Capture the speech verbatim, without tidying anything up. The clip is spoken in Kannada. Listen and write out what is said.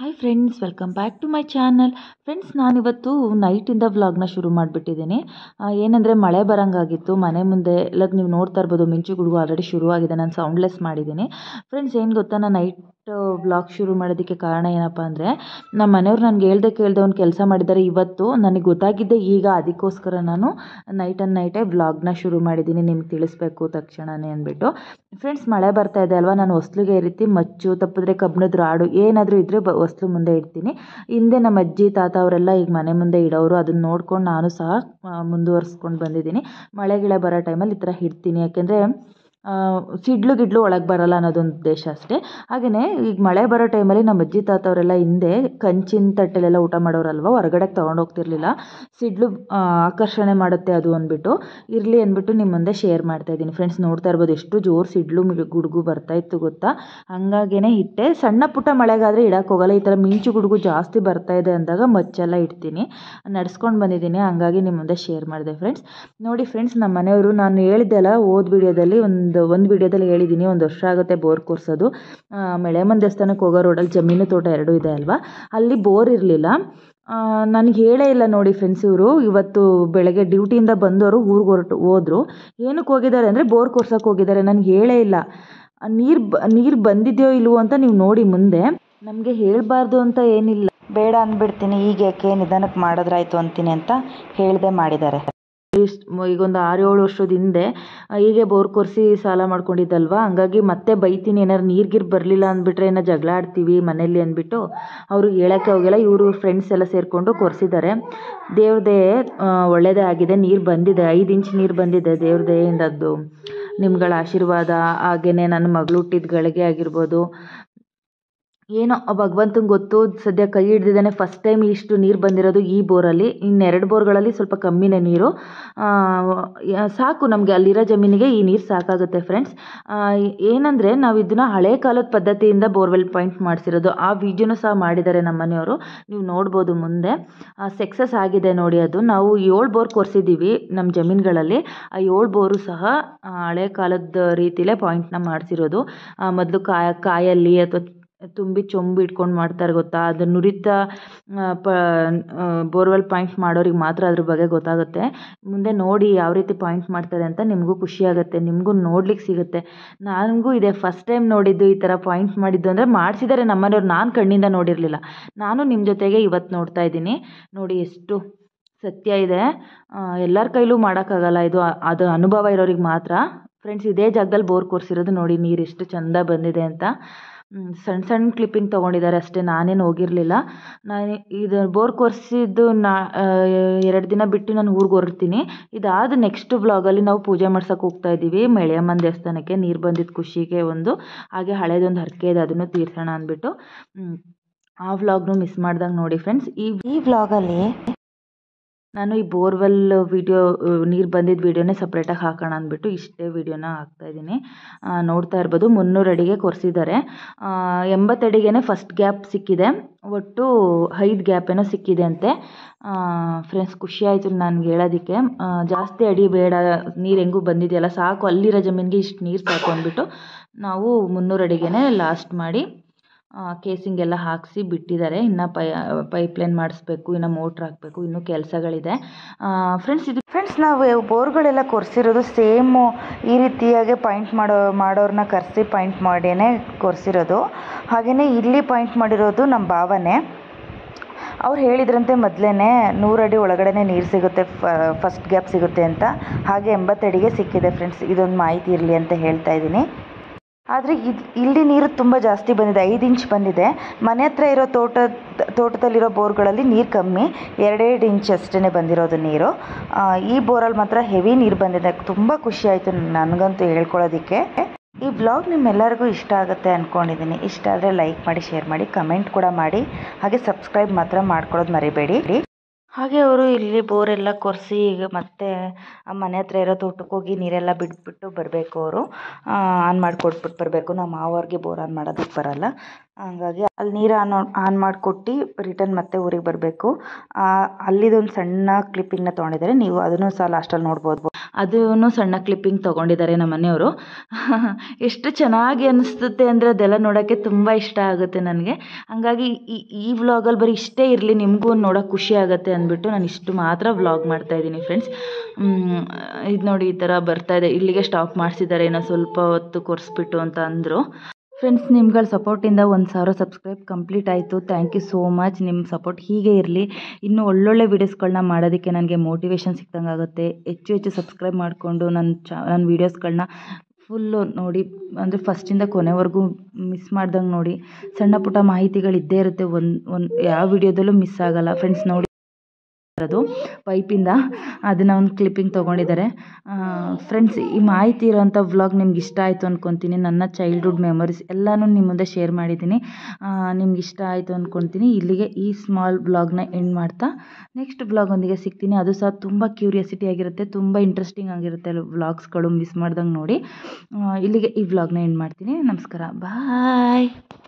Hi friends, welcome back to my channel. Friends, ನಾನಿವತ್ತು ನೈಟಿಂದ ವ್ಲಾಗ್ನ ಶುರು ಮಾಡಿಬಿಟ್ಟಿದ್ದೀನಿ. ಏನಂದರೆ ಮಳೆ ಬರೋಂಗಾಗಿತ್ತು ಮನೆ ಮುಂದೆ ಎಲ್ಲ. ನೀವು ನೋಡ್ತಾ ಇರ್ಬೋದು, ಮಿಂಚುಗಳು ಆಲ್ರೆಡಿ ಶುರುವಾಗಿದೆ. ನಾನು ಸೌಂಡ್ಲೆಸ್ ಮಾಡಿದ್ದೀನಿ. ಫ್ರೆಂಡ್ಸ್, ಏನು ಗೊತ್ತಾ, ನಾನು ನೈಟ್ ವ್ಲಾಗ್ ಶುರು ಮಾಡೋದಕ್ಕೆ ಕಾರಣ ಏನಪ್ಪ ಅಂದರೆ, ನಮ್ಮ ಮನೆಯವ್ರು ನನಗೆ ಹೇಳ್ದೆ ಕೇಳ್ದೆ ಒಂದು ಕೆಲಸ ಮಾಡಿದ್ದಾರೆ ಇವತ್ತು. ನನಗೆ ಗೊತ್ತಾಗಿದ್ದೆ ಈಗ, ಅದಕ್ಕೋಸ್ಕರ ನಾನು ನೈಟ್ ಆ್ಯಂಡ್ ನೈಟೇ ವ್ಲಾಗ್ನ ಶುರು ಮಾಡಿದ್ದೀನಿ, ನಿಮ್ಗೆ ತಿಳಿಸ್ಬೇಕು ತಕ್ಷಣನೇ ಅಂದ್ಬಿಟ್ಟು. ಫ್ರೆಂಡ್ಸ್, ಮಳೆ ಬರ್ತಾ ಇದೆ ಅಲ್ವಾ, ನಾನು ಹೊಸ್ಲಿಗೆ ಈ ರೀತಿ ಮಚ್ಚು, ತಪ್ಪಿದ್ರೆ ಕಬ್ಬಿಣದ ರಾಡು ಏನಾದರೂ ಇದ್ದರೆ ಬ ಹೊಸ್ಲು ಮುಂದೆ ಇಡ್ತೀನಿ. ಹಿಂದೆ ನಮ್ಮ ಅಜ್ಜಿ ತಾತ ಅವರೆಲ್ಲ ಈಗ ಮನೆ ಮುಂದೆ ಇಡೋರು, ಅದನ್ನು ನೋಡ್ಕೊಂಡು ನಾನು ಸಹ ಮುಂದುವರಿಸ್ಕೊಂಡು ಬಂದಿದ್ದೀನಿ. ಮಳೆ ಗಿಳ ಬರೋ ಟೈಮಲ್ಲಿ ಈ ಥರ ಹಿಡ್ತೀನಿ, ಯಾಕೆಂದರೆ ಸಿಡ್ಲು ಗಿಡ್ಲು ಒಳಗೆ ಬರಲ್ಲ ಅನ್ನೋದೊಂದು ಉದ್ದೇಶ ಅಷ್ಟೇ. ಹಾಗೆಯೇ ಈಗ ಮಳೆ ಬರೋ ಟೈಮಲ್ಲಿ ನಮ್ಮ ಅಜ್ಜಿ ತಾತ ಅವರೆಲ್ಲ ಹಿಂದೆ ಕಂಚಿನ ತಟ್ಟೆಲೆಲ್ಲ ಊಟ ಮಾಡೋರಲ್ವ, ಹೊರಗಡೆಗೆ ತೊಗೊಂಡೋಗ್ತಿರ್ಲಿಲ್ಲ. ಸಿಡ್ಲು ಆಕರ್ಷಣೆ ಮಾಡುತ್ತೆ ಅದು ಅಂದ್ಬಿಟ್ಟು, ಇರಲಿ ಅಂದ್ಬಿಟ್ಟು ನಿಮ್ಮ ಮುಂದೆ ಶೇರ್ ಮಾಡ್ತಾಯಿದ್ದೀನಿ. ಫ್ರೆಂಡ್ಸ್, ನೋಡ್ತಾ ಇರ್ಬೋದು ಎಷ್ಟು ಜೋರು ಸಿಡ್ಲು ಗುಡುಗು ಬರ್ತಾಯಿತ್ತು ಗೊತ್ತಾ. ಹಾಗಾಗಿನೇ ಇಟ್ಟೆ. ಸಣ್ಣ ಪುಟ್ಟ ಮಳೆಗಾದರೆ ಇಡಕ್ಕೆ ಹೋಗಲ್ಲ. ಈ ಥರ ಮಿಂಚು ಗುಡುಗು ಜಾಸ್ತಿ ಬರ್ತಾಯಿದೆ ಅಂದಾಗ ಮಚ್ಚೆಲ್ಲ ಇಡ್ತೀನಿ, ನಡ್ಸ್ಕೊಂಡು ಬಂದಿದ್ದೀನಿ, ಹಂಗಾಗಿ ನಿಮ್ಮ ಮುಂದೆ ಶೇರ್ ಮಾಡಿದೆ. ಫ್ರೆಂಡ್ಸ್ ನೋಡಿ, ಫ್ರೆಂಡ್ಸ್, ನಮ್ಮ ಮನೆಯವರು ನಾನು ಹೇಳಿದ್ದೆಲ್ಲ ಓದ್ ವಿಡಿಯೋದಲ್ಲಿ ಒಂದು ಒಂದು ವಿಡಿಯೋದಲ್ಲಿ ಹೇಳಿದ್ದೀನಿ, ಒಂದು ವರ್ಷ ಆಗುತ್ತೆ ಬೋರ್ ಕೊರ್ಸೋದು. ಮಳೆಮನ್ ದೇವಸ್ಥಾನಕ್ಕೆ ಹೋಗೋ ರೋಡಲ್ಲಿ ಜಮೀನು ತೋಟ ಎರಡೂ ಇದೆ ಅಲ್ವಾ, ಅಲ್ಲಿ ಬೋರ್ ಇರಲಿಲ್ಲ. ನನಗೆ ಹೇಳೇ ಇಲ್ಲ ನೋಡಿ ಫ್ರೆಂಡ್ಸ್, ಇವರು ಇವತ್ತು ಬೆಳಗ್ಗೆ ಡ್ಯೂಟಿಯಿಂದ ಬಂದವರು ಊರಿಗೆ ಹೊರಟು ಹೋದರು. ಏನಕ್ಕೆ ಹೋಗಿದ್ದಾರೆ ಅಂದರೆ ಬೋರ್ ಕೊರ್ಸೋಕ್ಕೆ ಹೋಗಿದ್ದಾರೆ. ನನಗೆ ಹೇಳೇ ಇಲ್ಲ. ನೀರು ಬ ನೀರು ಬಂದಿದೆಯೋ ಇಲ್ವೋ ಅಂತ ನೀವು ನೋಡಿ ಮುಂದೆ. ನಮಗೆ ಹೇಳಬಾರ್ದು ಅಂತ ಏನಿಲ್ಲ, ಬೇಡ ಅಂದ್ಬಿಡ್ತೀನಿ ಈಗ, ಯಾಕೆ ನಿಧಾನಕ್ಕೆ ಮಾಡಿದ್ರಾಯ್ತು ಅಂತೀನಿ ಅಂತ ಹೇಳ್ದೆ ಮಾಡಿದ್ದಾರೆ. ಈಗೊಂದು ಆರು ಏಳು ವರ್ಷದ ಹಿಂದೆ ಹೀಗೆ ಬೋರ್ ಕೊರೆಸಿ ಸಾಲ ಮಾಡ್ಕೊಂಡಿದ್ದಲ್ವ, ಹಂಗಾಗಿ ಮತ್ತೆ ಬೈತೀನಿ, ಏನಾರು ನೀರ್ಗಿರ್ ಬರಲಿಲ್ಲ ಅಂದ್ಬಿಟ್ರೆ ಏನೋ ಜಗಳ ಆಡ್ತೀವಿ ಮನೇಲಿ ಅಂದ್ಬಿಟ್ಟು ಅವ್ರಿಗೆ ಹೇಳೋಕ್ಕೆ ಹೋಗಿಲ್ಲ. ಇವರು ಫ್ರೆಂಡ್ಸ್ ಎಲ್ಲ ಸೇರಿಕೊಂಡು ಕೊರೆಸಿದ್ದಾರೆ. ದೇವ್ರದೇ ಒಳ್ಳೆಯದೇ ಆಗಿದೆ, ನೀರು ಬಂದಿದೆ, ಐದು ಇಂಚ್ ನೀರು ಬಂದಿದೆ ದೇವ್ರದೇಯಿಂದ. ಅದು ನಿಮ್ಗಳ ಆಶೀರ್ವಾದ. ಹಾಗೆಯೇ ನನ್ನ ಮಗಳು ಹುಟ್ಟಿದ್ಗಳಿಗೆ ಆಗಿರ್ಬೋದು, ಏನೋ ಭಗವಂತಂಗೆ ಗೊತ್ತು. ಸದ್ಯ ಕೈ ಹಿಡ್ದಿದ್ದಾನೆ. ಫಸ್ಟ್ ಟೈಮ್ ಇಷ್ಟು ನೀರು ಬಂದಿರೋದು ಈ ಬೋರಲ್ಲಿ. ಇನ್ನೆರಡು ಬೋರ್ಗಳಲ್ಲಿ ಸ್ವಲ್ಪ ಕಮ್ಮಿನೇ ನೀರು. ಸಾಕು ನಮಗೆ, ಅಲ್ಲಿರೋ ಜಮೀನಿಗೆ ಈ ನೀರು ಸಾಕಾಗುತ್ತೆ. ಫ್ರೆಂಡ್ಸ್, ಏನಂದರೆ ನಾವು ಇದನ್ನು ಹಳೆ ಕಾಲದ ಪದ್ಧತಿಯಿಂದ ಬೋರ್ವೆಲ್ ಪಾಯಿಂಟ್ ಮಾಡಿಸಿರೋದು. ಆ ವಿಡಿಯೋನೂ ಸಹ ಮಾಡಿದ್ದಾರೆ ನಮ್ಮ ಮನೆಯವರು, ನೀವು ನೋಡ್ಬೋದು ಮುಂದೆ. ಸಕ್ಸಸ್ ಆಗಿದೆ ನೋಡಿ ಅದು. ನಾವು ಏಳು ಬೋರ್ ಕೊರೆಸಿದ್ದೀವಿ ನಮ್ಮ ಜಮೀನುಗಳಲ್ಲಿ. ಆ ಏಳು ಬೋರು ಸಹ ಹಳೆ ಕಾಲದ ರೀತಿಯಲ್ಲೇ ಪಾಯಿಂಟ್ನ ಮಾಡಿಸಿರೋದು. ಮೊದಲು ಕಾಯ ಕಾಯಲ್ಲಿ ಅಥವಾ ತುಂಬಿ ಚೊಂಬು ಇಟ್ಕೊಂಡು ಮಾಡ್ತಾರೆ ಗೊತ್ತಾ, ಅದು ನುರಿತ ಪ ಬೋರ್ವೆಲ್ ಪಾಯಿಂಟ್ ಮಾಡೋರಿಗೆ ಮಾತ್ರ ಅದ್ರ ಬಗ್ಗೆ ಗೊತ್ತಾಗುತ್ತೆ. ಮುಂದೆ ನೋಡಿ ಯಾವ ರೀತಿ ಪಾಯಿಂಟ್ ಮಾಡ್ತಾರೆ ಅಂತ ನಿಮಗೂ ಖುಷಿಯಾಗುತ್ತೆ, ನಿಮಗೂ ನೋಡ್ಲಿಕ್ಕೆ ಸಿಗುತ್ತೆ. ನನಗೂ ಇದೆ ಫಸ್ಟ್ ಟೈಮ್ ನೋಡಿದ್ದು ಈ ಥರ ಪಾಯಿಂಟ್ ಮಾಡಿದ್ದು. ಅಂದರೆ ಮಾಡಿಸಿದ್ದಾರೆ ನಮ್ಮನೆಯವ್ರು, ನಾನು ಕಣ್ಣಿಂದ ನೋಡಿರಲಿಲ್ಲ. ನಾನು ನಿಮ್ಮ ಜೊತೆಗೆ ಇವತ್ತು ನೋಡ್ತಾ ಇದ್ದೀನಿ ನೋಡಿ. ಎಷ್ಟು ಸತ್ಯ ಇದೆ, ಎಲ್ಲರ ಕೈಲೂ ಮಾಡೋಕ್ಕಾಗಲ್ಲ ಇದು, ಅದು ಅನುಭವ ಇರೋರಿಗೆ ಮಾತ್ರ. ಫ್ರೆಂಡ್ಸ್, ಇದೇ ಜಾಗದಲ್ಲಿ ಬೋರ್ ಕೊರೆಸಿರೋದು ನೋಡಿ, ನೀರು ಎಷ್ಟು ಚೆಂದ ಬಂದಿದೆ ಅಂತ. ಸಣ್ಣ ಸಣ್ಣ ಕ್ಲಿಪ್ಪಿಂಗ್ ತೊಗೊಂಡಿದ್ದಾರೆ ಅಷ್ಟೇ, ನಾನೇನು ಹೋಗಿರಲಿಲ್ಲ. ನಾನು ಇದು ಬೋರ್ ಕೊರೆಸಿದ್ದು ನಾ ಎರಡು ದಿನ ಬಿಟ್ಟು ನಾನು ಊರಿಗೆ ಹೊರಡ್ತೀನಿ. ಇದಾದ ನೆಕ್ಸ್ಟ್ ವ್ಲಾಗಲ್ಲಿ ನಾವು ಪೂಜೆ ಮಾಡ್ಸೋಕೆ ಹೋಗ್ತಾ ಇದ್ದೀವಿ ಮಳೆಯಮ್ಮನ ದೇವಸ್ಥಾನಕ್ಕೆ. ನೀರು ಬಂದಿದ್ದ ಖುಷಿಗೆ ಒಂದು, ಹಾಗೆ ಹಳೇದೊಂದು ಹರಕೆ ಇದೆ, ಅದನ್ನು ತೀರ್ಸೋಣ ಅಂದ್ಬಿಟ್ಟು ಆ ವ್ಲಾಗ್ನು ಮಿಸ್ ಮಾಡ್ದಂಗೆ ನೋಡಿ ಫ್ರೆಂಡ್ಸ್. ಈ ಈ ವ್ಲಾಗಲ್ಲಿ ನಾನು ಈ ಬೋರ್ವೆಲ್ ವಿಡಿಯೋ, ನೀರು ಬಂದಿದ್ದ ವಿಡಿಯೋನೇ ಸಪ್ರೇಟಾಗಿ ಹಾಕೋಣ ಅಂದ್ಬಿಟ್ಟು ಇಷ್ಟೇ ವಿಡಿಯೋನ ಹಾಕ್ತಾಯಿದ್ದೀನಿ. ನೋಡ್ತಾ ಇರ್ಬೋದು, ಮುನ್ನೂರು ಅಡಿಗೆ ಕೊರೆಸಿದ್ದಾರೆ. ಎಂಬತ್ತಡಿಗೆನೇ ಫಸ್ಟ್ ಗ್ಯಾಪ್ ಸಿಕ್ಕಿದೆ, ಒಟ್ಟು ಐದು ಗ್ಯಾಪ್ ಏನೋ ಸಿಕ್ಕಿದೆ ಅಂತೆ. ಫ್ರೆಂಡ್ಸ್, ಖುಷಿಯಾಯಿತು ನನಗೆ ಹೇಳೋದಕ್ಕೆ. ಜಾಸ್ತಿ ಅಡಿ ಬೇಡ, ನೀರು ಹೆಂಗೂ ಬಂದಿದೆಯಲ್ಲ ಸಾಕು, ಅಲ್ಲಿರೋ ಜಮೀನಿಗೆ ಇಷ್ಟು ನೀರು ಸಾಕು ಅಂದ್ಬಿಟ್ಟು ನಾವು ಮುನ್ನೂರು ಅಡಿಗೆನೇ ಲಾಸ್ಟ್ ಮಾಡಿ ಕೇಸಿಂಗ್ ಎಲ್ಲ ಹಾಕಿಸಿ ಬಿಟ್ಟಿದ್ದಾರೆ. ಇನ್ನು ಪೈ ಪೈಪ್ಲೈನ್ ಮಾಡಿಸ್ಬೇಕು, ಇನ್ನು ಮೋಟ್ರ್ ಹಾಕಬೇಕು, ಇನ್ನೂ ಕೆಲಸಗಳಿದೆ ಫ್ರೆಂಡ್ಸ್. ಇದು ಫ್ರೆಂಡ್ಸ್, ನಾವು ಬೋರ್ಗಳೆಲ್ಲ ಕೊರೆಸಿರೋದು ಸೇಮು ಈ ರೀತಿಯಾಗಿ ಪಾಯಿಂಟ್ ಮಾಡೋ ಮಾಡೋರನ್ನ ಕರೆಸಿ ಪಾಯಿಂಟ್ ಮಾಡಿಯೇ ಕೊರೆಸಿರೋದು. ಹಾಗೆಯೇ ಇಲ್ಲಿ ಪಾಯಿಂಟ್ ಮಾಡಿರೋದು ನಮ್ಮ ಭಾವನೆ. ಅವ್ರು ಹೇಳಿದ್ರಂತೆ ಮೊದಲೇ ನೂರು ಅಡಿ ಒಳಗಡೆ ನೀರು ಸಿಗುತ್ತೆ, ಫಸ್ಟ್ ಗ್ಯಾಪ್ ಸಿಗುತ್ತೆ ಅಂತ. ಹಾಗೆ ಎಂಬತ್ತಡಿಗೆ ಸಿಕ್ಕಿದೆ ಫ್ರೆಂಡ್ಸ್. ಇದೊಂದು ಮಾಹಿತಿ ಇರಲಿ ಅಂತ ಹೇಳ್ತಾ ಇದ್ದೀನಿ. ಆದರೆ ಇದು ಇಲ್ಲಿ ನೀರು ತುಂಬ ಜಾಸ್ತಿ ಬಂದಿದೆ, ಐದು ಇಂಚ್ ಬಂದಿದೆ. ಮನೆ ಹತ್ರ ಇರೋ ತೋಟ ತೋಟದಲ್ಲಿರೋ ಬೋರ್ಗಳಲ್ಲಿ ನೀರು ಕಮ್ಮಿ, ಎರಡೆರಡು ಇಂಚ್ ಅಷ್ಟೇ ಬಂದಿರೋದು ನೀರು. ಈ ಬೋರಲ್ಲಿ ಮಾತ್ರ ಹೆವಿ ನೀರು ಬಂದಿದೆ. ತುಂಬ ಖುಷಿಯಾಯಿತು ನನಗಂತೂ ಹೇಳ್ಕೊಳ್ಳೋದಕ್ಕೆ. ಈ ಬ್ಲಾಗ್ ನಿಮ್ಮೆಲ್ಲರಿಗೂ ಇಷ್ಟ ಆಗುತ್ತೆ ಅಂದ್ಕೊಂಡಿದ್ದೀನಿ. ಇಷ್ಟ ಆದರೆ ಲೈಕ್ ಮಾಡಿ, ಶೇರ್ ಮಾಡಿ, ಕಮೆಂಟ್ ಕೂಡ ಮಾಡಿ. ಹಾಗೆ ಸಬ್ಸ್ಕ್ರೈಬ್ ಮಾತ್ರ ಮಾಡ್ಕೊಳ್ಳೋದು ಮರಿಬೇಡಿ. ಹಾಗೆ ಅವರು ಇಲ್ಲಿ ಬೋರೆಲ್ಲ ಕೊರೆಸಿ ಈಗ ಮತ್ತೆ ಮನೆ ಹತ್ರ ಇರೋ ತೋಟಕ್ಕೆ ಹೋಗಿ ನೀರೆಲ್ಲ ಬಿಟ್ಬಿಟ್ಟು ಬರಬೇಕು. ಅವರು ಆನ್ ಮಾಡಿಕೊಟ್ಬಿಟ್ಟು ಬರಬೇಕು. ನಮ್ಮ ಮಾವರಿಗೆ ಬೋರ್ ಆನ್ ಮಾಡೋದಕ್ಕೆ ಬರಲ್ಲ, ಹಾಗಾಗಿ ಅಲ್ಲಿ ನೀರು ಆನ್ ಆನ್ ಮಾಡಿಕೊಟ್ಟು ರಿಟರ್ನ್ ಮತ್ತೆ ಊರಿಗೆ ಬರಬೇಕು. ಅಲ್ಲಿದೊಂದು ಸಣ್ಣ ಕ್ಲಿಪ್ಪಿಂಗ್ನ ತೊಗೊಂಡಿದ್ದಾರೆ, ನೀವು ಅದನ್ನು ಸಹ ಲಾಸ್ಟಲ್ಲಿ ನೋಡ್ಬೋದು. ಅದನ್ನು ಸಣ್ಣ ಕ್ಲಿಪ್ಪಿಂಗ್ ತೊಗೊಂಡಿದ್ದಾರೆ ನಮ್ಮ ಮನೆಯವರು. ಎಷ್ಟು ಚೆನ್ನಾಗಿ ಅನಿಸ್ತುತ್ತೆ ಅಂದರೆ ಅದೆಲ್ಲ ನೋಡೋಕ್ಕೆ ತುಂಬ ಇಷ್ಟ ಆಗುತ್ತೆ ನನಗೆ. ಹಾಗಾಗಿ ಈ ಈ ವ್ಲಾಗಲ್ಲಿ ಬರೀ ಇಷ್ಟೇ ಇರಲಿ, ನಿಮಗೂ ನೋಡೋಕೆ ಖುಷಿ ಆಗುತ್ತೆ ಅಂದ್ಬಿಟ್ಟು ನಾನು ಇಷ್ಟು ಮಾತ್ರ ವ್ಲಾಗ್ ಮಾಡ್ತಾಯಿದ್ದೀನಿ ಫ್ರೆಂಡ್ಸ್. ಇದು ನೋಡಿ, ಈ ಥರ ಬರ್ತಾಯಿದೆ. ಇಲ್ಲಿಗೆ ಸ್ಟಾಪ್ ಮಾಡಿಸಿದ್ದಾರೆ, ಏನೋ ಸ್ವಲ್ಪ ಹೊತ್ತು ಕೊರೆಸ್ಬಿಟ್ಟು ಅಂತ ಅಂದರು. ಫ್ರೆಂಡ್ಸ್, ನಿಮ್ಗಳ ಸಪೋರ್ಟಿಂದ ಒಂದು ಸಾವಿರ ಸಬ್ಸ್ಕ್ರೈಬ್ ಕಂಪ್ಲೀಟ್ ಆಯಿತು. Thank you so much. ನಿಮ್ಮ ಸಪೋರ್ಟ್ ಹೀಗೆ ಇರಲಿ. ಇನ್ನೂ ಒಳ್ಳೊಳ್ಳೆ ವೀಡಿಯೋಸ್ಗಳನ್ನ ಮಾಡೋದಕ್ಕೆ ನನಗೆ ಮೋಟಿವೇಶನ್ ಸಿಕ್ತಂಗೆ ಆಗುತ್ತೆ. ಹೆಚ್ಚು ಹೆಚ್ಚು ಸಬ್ಸ್ಕ್ರೈಬ್ ಮಾಡಿಕೊಂಡು ನನ್ನ ಚಾ ನನ್ನ ವೀಡಿಯೋಸ್ಗಳನ್ನ ಫುಲ್ಲು ನೋಡಿ, ಅಂದರೆ ಫಸ್ಟಿಂದ ಕೊನೆವರೆಗೂ ಮಿಸ್ ಮಾಡ್ದಂಗೆ ನೋಡಿ. ಸಣ್ಣ ಪುಟ್ಟ ಮಾಹಿತಿಗಳು ಇದ್ದೇ ಇರುತ್ತೆ, ಒಂದು ಒಂದು ಯಾವ ವಿಡಿಯೋದಲ್ಲೂ ಮಿಸ್ ಆಗೋಲ್ಲ ಫ್ರೆಂಡ್ಸ್. ನೋಡಿ ಅದು ಪೈಪಿಂದ ಅದನ್ನು ಒಂದು ಕ್ಲಿಪ್ಪಿಂಗ್ ತೊಗೊಂಡಿದ್ದಾರೆ. ಫ್ರೆಂಡ್ಸ್, ಈ ಮಾಹಿತಿ ಇರೋಂಥ ವ್ಲಾಗ್ ನಿಮ್ಗೆ ಇಷ್ಟ ಆಯಿತು ಅಂದ್ಕೊತೀನಿ. ನನ್ನ ಚೈಲ್ಡ್ಹುಡ್ ಮೆಮೊರೀಸ್ ಎಲ್ಲನೂ ನಿಮ್ಮ ಮುಂದೆ ಶೇರ್ ಮಾಡಿದ್ದೀನಿ. ನಿಮ್ಗೆ ಇಷ್ಟ ಆಯಿತು ಅಂದ್ಕೊತೀನಿ. ಇಲ್ಲಿಗೆ ಈ ಸ್ಮಾಲ್ ವ್ಲಾಗ್ನ ಎಂಡ್ ಮಾಡ್ತಾ ನೆಕ್ಸ್ಟ್ ವ್ಲಾಗೊಂದಿಗೆ ಸಿಗ್ತೀನಿ. ಅದು ಸಹ ತುಂಬ ಕ್ಯೂರಿಯಾಸಿಟಿ ಆಗಿರುತ್ತೆ, ತುಂಬ ಇಂಟ್ರೆಸ್ಟಿಂಗ್ ಆಗಿರುತ್ತೆ. ವ್ಲಾಗ್ಸ್ಗಳು ಮಿಸ್ ಮಾಡ್ದಂಗೆ ನೋಡಿ. ಇಲ್ಲಿಗೆ ಈ ವ್ಲಾಗ್ನ ಎಂಡ್ ಮಾಡ್ತೀನಿ. ನಮಸ್ಕಾರ, ಬಾಯ್.